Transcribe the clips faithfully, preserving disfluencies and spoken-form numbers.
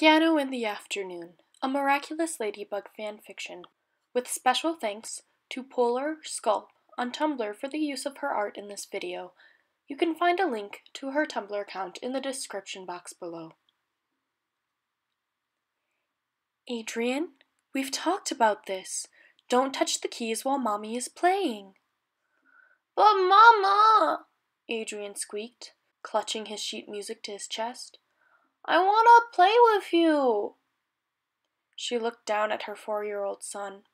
Piano in the Afternoon, a Miraculous Ladybug fan fiction, with special thanks to Polar Sculp on Tumblr for the use of her art in this video. You can find a link to her Tumblr account in the description box below. Adrien, we've talked about this. Don't touch the keys while Mommy is playing. But Mama, Adrien squeaked, clutching his sheet music to his chest. I want to play with you. She looked down at her four-year-old son.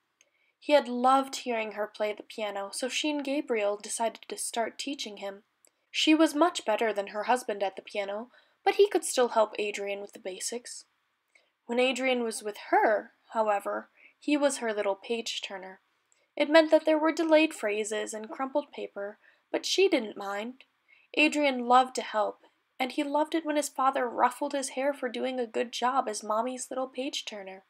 He had loved hearing her play the piano, so she and Gabriel decided to start teaching him. She was much better than her husband at the piano, but he could still help Adrien with the basics. When Adrien was with her, however, he was her little page-turner. It meant that there were delayed phrases and crumpled paper, but she didn't mind. Adrien loved to help, and he loved it when his father ruffled his hair for doing a good job as Mommy's little page-turner.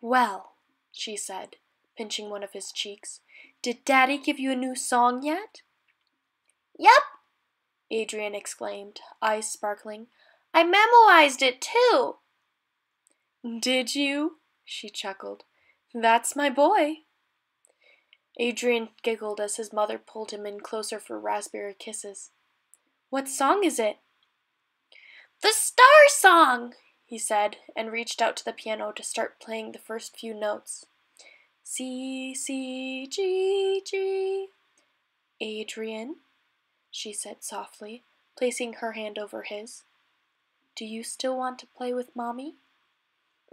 Well, she said, pinching one of his cheeks, did Daddy give you a new song yet? Yep, Adrien exclaimed, eyes sparkling. I memorized it too. Did you? She chuckled. That's my boy. Adrien giggled as his mother pulled him in closer for raspberry kisses. What song is it? The Star Song, he said, and reached out to the piano to start playing the first few notes. C, C, G, G. Adrien, she said softly, placing her hand over his. Do you still want to play with Mommy?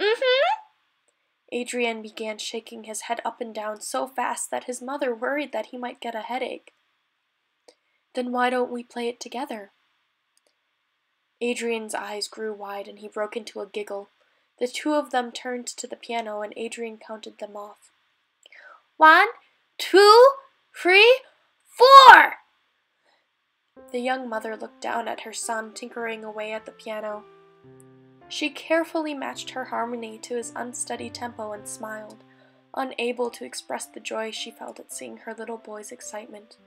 Mm-hmm. Adrien began shaking his head up and down so fast that his mother worried that he might get a headache. Then why don't we play it together? Adrien's eyes grew wide and he broke into a giggle. The two of them turned to the piano and Adrien counted them off. One, two, three, four! The young mother looked down at her son tinkering away at the piano. She carefully matched her harmony to his unsteady tempo and smiled, unable to express the joy she felt at seeing her little boy's excitement.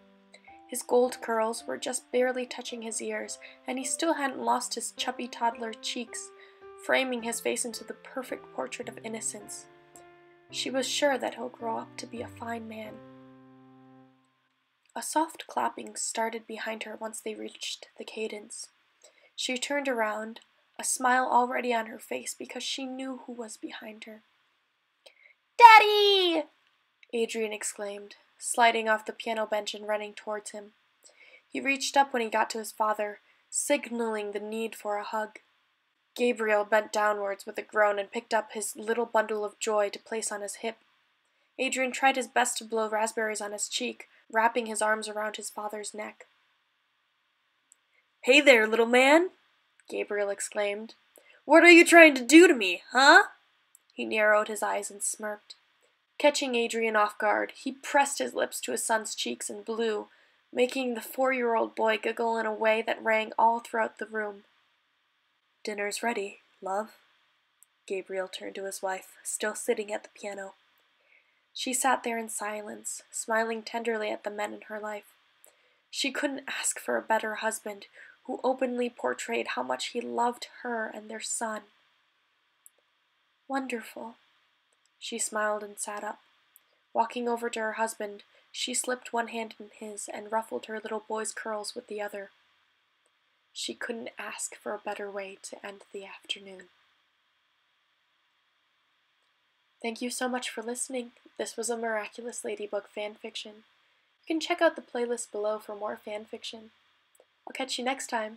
His gold curls were just barely touching his ears, and he still hadn't lost his chubby toddler cheeks, framing his face into the perfect portrait of innocence. She was sure that he'll grow up to be a fine man. A soft clapping started behind her once they reached the cadence. She turned around, a smile already on her face because she knew who was behind her. Daddy! Adrien exclaimed, sliding off the piano bench and running towards him. He reached up when he got to his father, signaling the need for a hug. Gabriel bent downwards with a groan and picked up his little bundle of joy to place on his hip. Adrien tried his best to blow raspberries on his cheek, wrapping his arms around his father's neck. Hey there, little man! Gabriel exclaimed. What are you trying to do to me, huh? He narrowed his eyes and smirked. Catching Adrien off guard, he pressed his lips to his son's cheeks and blew, making the four-year-old boy giggle in a way that rang all throughout the room. Dinner's ready, love. Gabriel turned to his wife, still sitting at the piano. She sat there in silence, smiling tenderly at the men in her life. She couldn't ask for a better husband, who openly portrayed how much he loved her and their son. Wonderful, she smiled and sat up. Walking over to her husband, she slipped one hand in his and ruffled her little boy's curls with the other. She couldn't ask for a better way to end the afternoon. Thank you so much for listening. This was a Miraculous Ladybug fanfiction. You can check out the playlist below for more fanfiction. I'll catch you next time.